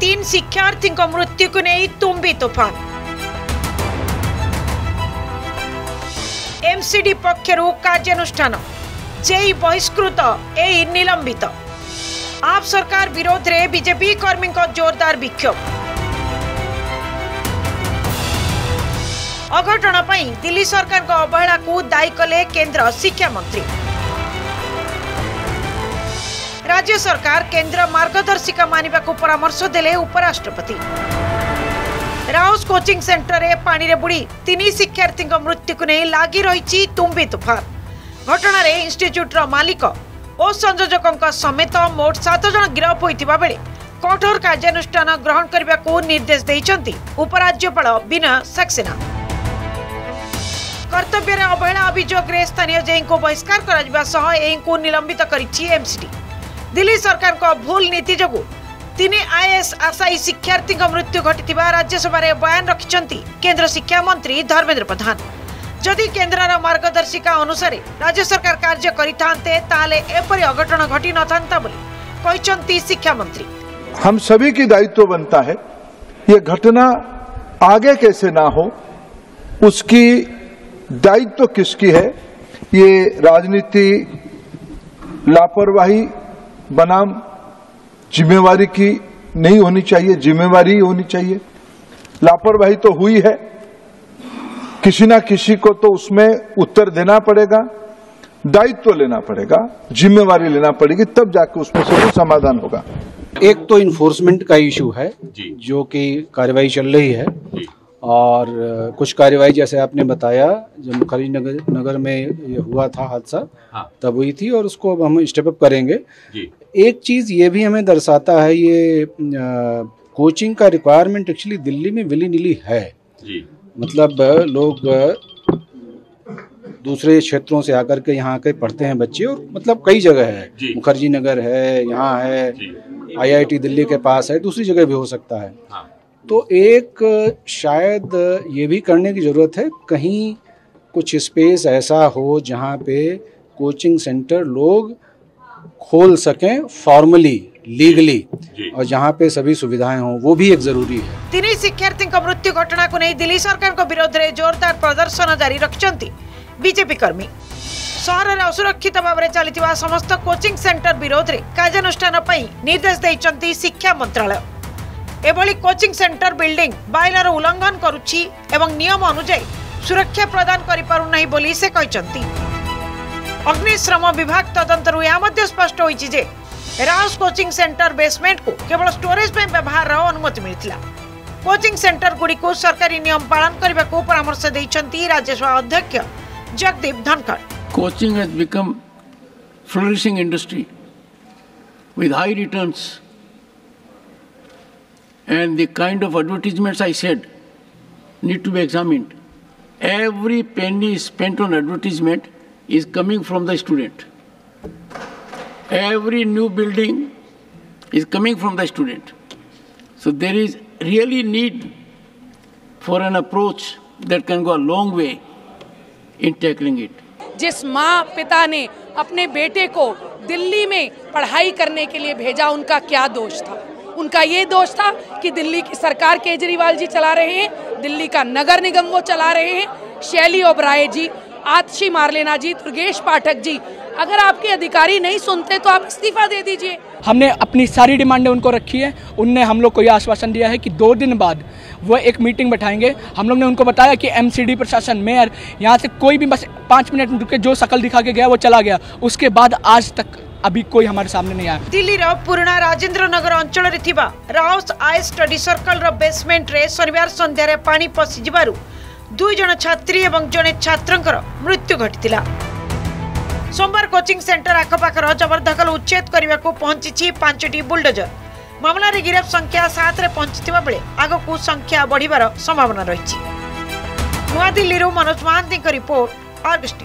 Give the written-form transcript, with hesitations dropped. तीन शिक्षार्थी मृत्यु को नहीं तुम्बी तोफान। एमसीडी पक्षर कार्यानुष्ठान जेई बहिष्कृत एई निलंबित। आप सरकार विरोध रे बीजेपी कर्मी जोरदार विक्षोभ। अघटन पर दिल्ली सरकार का अवहेला को दायी कले केंद्र शिक्षा मंत्री। राज्य सरकार केंद्र मार्गदर्शिका मानिबा को परामर्श देले उपराष्ट्रपति। राउस कोचिंग सेंटर रे पानी रे बुड़ी तीन शिक्षार्थी मृत्यु को नहीं लगी रही तुम्बी तुफान। घटना रे इंस्टिट्यूटर मालिक और संयोजकों समेत मोट 7 जन गिरफ होता बेले कठोर कार्यानुष्ठान ग्रहण करने को निर्देश देइछंती उपराज्यपाल विनय सक्सेना। कर्तव्य रे अवहेला अभियोग रे स्थानीय जेई को बहिष्कार करा सह एईंकु निलंबित करिछि एमसीडी। दिल्ली सरकार को भूल नीति जगु 3 IAS आशायी शिक्षार्थी मृत्यु घटी। राज्यसभा बयान रखिंट केंद्र शिक्षा मंत्री धर्मेंद्र प्रधान। जदि केन्द्र मार्गदर्शिका अनुसार राज्य सरकार कार्य करपरी अघटन घटी न था शिक्षा मंत्री। हम सभी की दायित्व बनता है ये घटना आगे कैसे ना हो, उसकी दायित्व किसकी है। ये राजनीति लापरवाही बनाम जिम्मेवारी की नहीं होनी चाहिए, जिम्मेवारी होनी चाहिए। लापरवाही तो हुई है, किसी ना किसी को तो उसमें उत्तर देना पड़ेगा, दायित्व लेना पड़ेगा, जिम्मेवारी लेना पड़ेगी, तब जाके उसमें से समाधान होगा। एक तो इन्फोर्समेंट का इशू है जो कि कार्रवाई चल रही है और कुछ कार्रवाई जैसे आपने बताया जो मुखर्जी नगर में हुआ था हादसा तब हुई थी और उसको अब हम स्टेप अप करेंगे। एक चीज़ ये भी हमें दर्शाता है ये कोचिंग का रिक्वायरमेंट एक्चुअली दिल्ली में विली निली है जी। मतलब लोग दूसरे क्षेत्रों से आकर के यहाँ आके पढ़ते हैं बच्चे और मतलब कई जगह है, मुखर्जी नगर है, यहाँ है, IIT दिल्ली के पास है, दूसरी जगह भी हो सकता है। तो एक शायद ये भी करने की ज़रूरत है कहीं कुछ स्पेस ऐसा हो जहाँ पे कोचिंग सेंटर लोग खोल सकें फॉर्मली लीगली और जहाँ पे सभी सुविधाएं हों, वो भी एक जरूरी है। 3 शिक्षार्थी मृत्यु घटना को नहीं दिल्ली सरकार के विरोध में जोरदार प्रदर्शन जारी रखिंट बीजेपी कर्मी। सहर में असुरक्षित भाव में चली समस्त कोचिंग सेंटर विरोध में कार्यानुष्ठान निर्देश देइछंती शिक्षा मंत्रालय। एभली कोचिंग सेंटर बिल्डिंग बाइलार उल्लंघन करुछि एवं नियम अनुसार सुरक्षा प्रदान करि पारु नहि बोली से कहचंती। अग्निश्रम विभाग तदंतरु या मध्ये स्पष्ट होई जे राउस कोचिंग सेंटर बेसमेंट को केवल स्टोरेज में व्यवहार रो अनुमति मिलथिला। कोचिंग सेंटर गुडी को सरकारी नियम पालन करबा को परामर्श दैचंती राज्यसभा अध्यक्ष Jagdeep Dhankhar. Coaching has become flourishing industry with high returns and the kind of advertisements I said need to be examined. Every penny spent on advertisement is coming from the student. Every new building is coming from the student. So there is really need for an approach that can go a long way in tackling it. जिस माँ पिता ने अपने बेटे को दिल्ली में पढ़ाई करने के लिए भेजा उनका क्या दोष था? उनका ये दोष था कि दिल्ली की सरकार केजरीवाल जी चला रहे हैं, दिल्ली का नगर निगम वो चला रहे हैं, शैली ओबराय जी, आतिशी मारलेना जी, दुर्गेश पाठक जी। अगर आपके अधिकारी नहीं सुनते तो आप इस्तीफा दे दीजिए। हमने अपनी सारी डिमांडें उनको रखी है, उनने हम लोग को ये आश्वासन दिया है कि 2 दिन बाद वो एक मीटिंग बैठाएंगे। हम लोग ने उनको बताया कि MCD प्रशासन मेयर यहाँ से कोई भी बस 5 मिनट रुके जो शकल दिखा के गया वो चला गया, उसके बाद आज तक अभी कोई हमारे सामने नहीं आया। दिल्ली रो पुराना राजेंद्र नगर अंचल रे थिबा राउस आई स्टडी सर्कल रो बेसमेंट रे शनिवार संध्या रे पानी पसी जिबारु 2 जन छात्री एवं जने छात्रंकर मृत्यु घटितिला। सोमवार कोचिंग सेंटर आखपाखर जबरदखल उच्छेद करने को पहुंची 5टी बुलडोजर। मामला रे गिरफ संख्या 7 रे पहुंचीथिबा बेले आगकू संख्या बढ़िबार संभावना रहिछि। नवा दिल्ली रो मनोज महांती को रिपोर्ट आर्गस्टी।